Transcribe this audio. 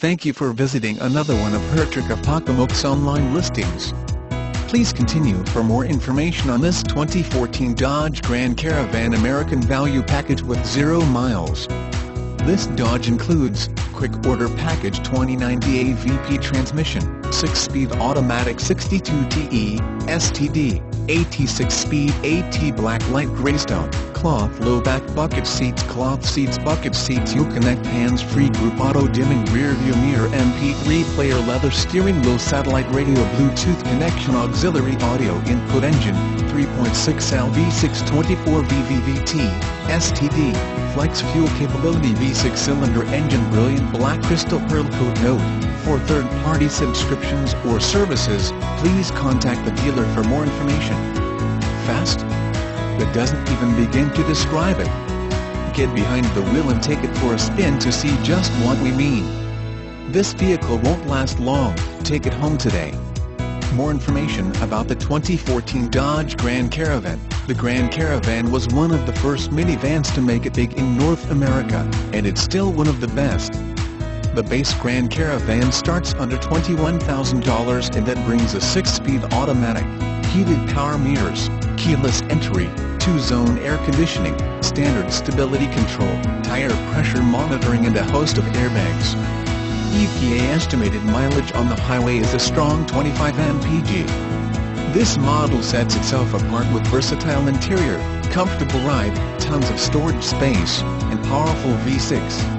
Thank you for visiting another one of Hertrick-Apakamook's online listings. Please continue for more information on this 2014 Dodge Grand Caravan American Value Package with 0 miles. This Dodge includes Quick Order Package 29D AVP transmission, 6-speed automatic 62TE, STD, 86-speed AT black light graystone, cloth low back bucket seats, cloth seats, bucket seats, U connect, hands-free group auto dimming rear view mirror, MP3 player, leather steering wheel, satellite radio, Bluetooth connection, auxiliary audio input, engine 3.6L V6 24 VVT, STD, flex fuel capability, V6 cylinder engine, brilliant black, crystal pearl coat. Note, for third-party subscriptions or services, please contact the dealer for more information. Fast? That doesn't even begin to describe it. Get behind the wheel and take it for a spin to see just what we mean. This vehicle won't last long. Take it home today. More information about the 2014 Dodge Grand Caravan. The Grand Caravan was one of the first minivans to make it big in North America, and it's still one of the best. The base Grand Caravan starts under $21,000, and that brings a 6-speed automatic, heated power mirrors, keyless entry, 2-zone air conditioning, standard stability control, tire pressure monitoring, and a host of airbags. EPA estimated mileage on the highway is a strong 25 mpg. This model sets itself apart with versatile interior, comfortable ride, tons of storage space, and powerful V6.